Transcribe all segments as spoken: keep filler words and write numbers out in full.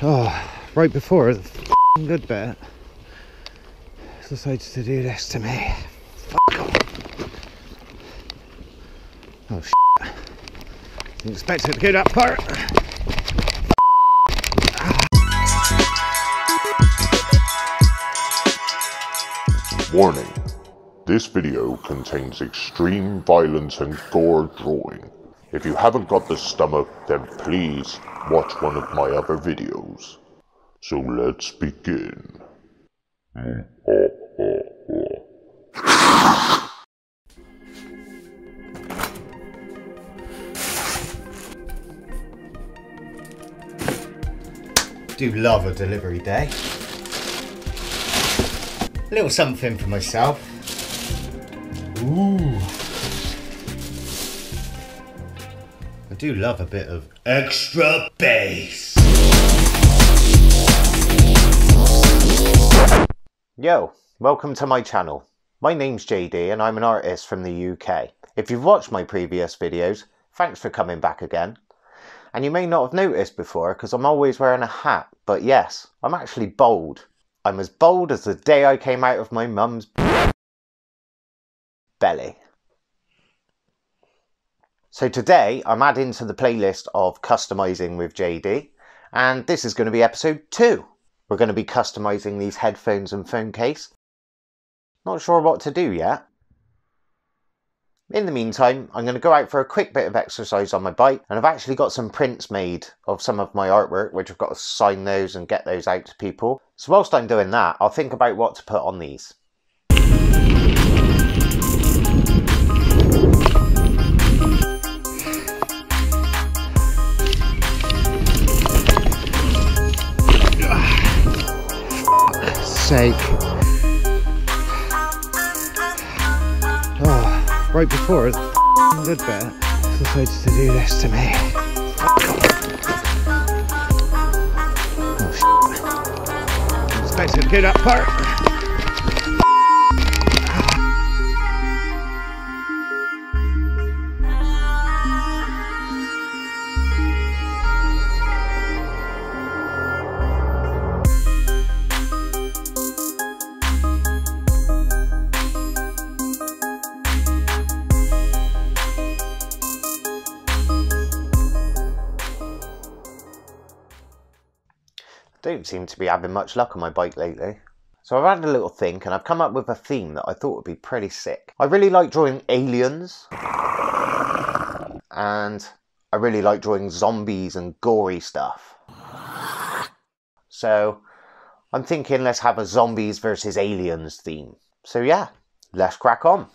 Oh, right before the f***ing good bit, decided to do this to me. Fuck off. Oh shit. Didn't expect it to go that far. Warning, this video contains extreme violence and gore drawing. If you haven't got the stomach, then please watch one of my other videos. So let's begin. Do love a delivery day. A little something for myself. Ooh. I do love a bit of extra bass. Yo, welcome to my channel. My name's J D and I'm an artist from the U K. If you've watched my previous videos, thanks for coming back again. And you may not have noticed before because I'm always wearing a hat, but yes, I'm actually bald. I'm as bold as the day I came out of my mum's belly. So today I'm adding to the playlist of Customizing with J D, and this is going to be episode two. We're going to be customizing these headphones and phone case. Not sure what to do yet. In the meantime, I'm going to go out for a quick bit of exercise on my bike, and I've actually got some prints made of some of my artwork, which I've got to sign those and get those out to people. So whilst I'm doing that, I'll think about what to put on these. Sake. Oh, right before the f***ing good bit, decided to do this to me. Oh shit! I expected to get that part. Don't seem to be having much luck on my bike lately. So I've had a little think and I've come up with a theme that I thought would be pretty sick. I really like drawing aliens, and I really like drawing zombies and gory stuff. So I'm thinking let's have a zombies versus aliens theme. So yeah, let's crack on.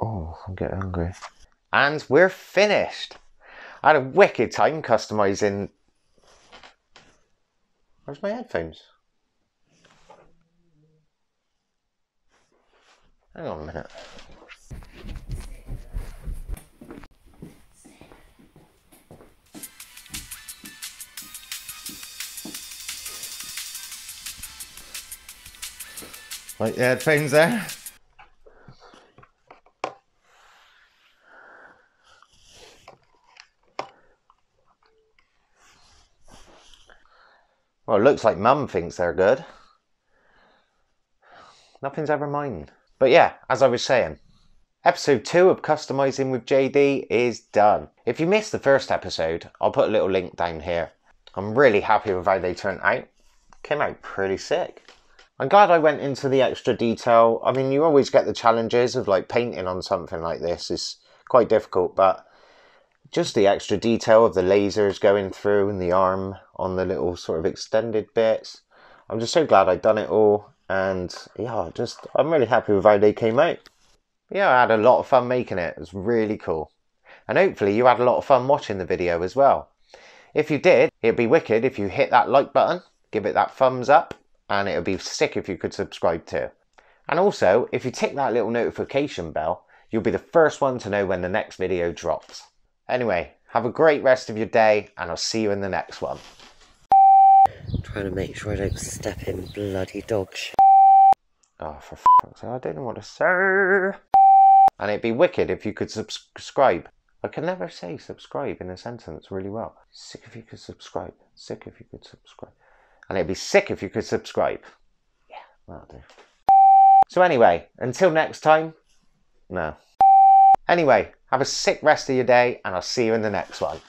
Oh, I'm getting hungry. And we're finished. I had a wicked time customizing. Where's my headphones? Hang on a minute. Like the headphones there. Well, it looks like Mum thinks they're good. Nothing's ever mine. But yeah, as I was saying, episode two of Customizing with J D is done. If you missed the first episode, I'll put a little link down here. I'm really happy with how they turned out. Came out pretty sick. I'm glad I went into the extra detail. I mean, you always get the challenges of like painting on something like this. It's quite difficult, but just the extra detail of the lasers going through and the arm on the little sort of extended bits. I'm just so glad I've done it all. And yeah, just I'm really happy with how they came out. Yeah, I had a lot of fun making it. It was really cool. And hopefully you had a lot of fun watching the video as well. If you did, it'd be wicked if you hit that like button, give it that thumbs up. And it would be sick if you could subscribe too. And also, if you tick that little notification bell, you'll be the first one to know when the next video drops. Anyway, have a great rest of your day, and I'll see you in the next one. I'm trying to make sure I don't step in bloody dog shit. Oh, for fuck's sake, I didn't want to say. And it'd be wicked if you could subscribe. I can never say subscribe in a sentence really well. Sick if you could subscribe. Sick if you could subscribe. And it'd be sick if you could subscribe. Yeah, that'll do. So anyway, until next time. No. Anyway, have a sick rest of your day, and I'll see you in the next one.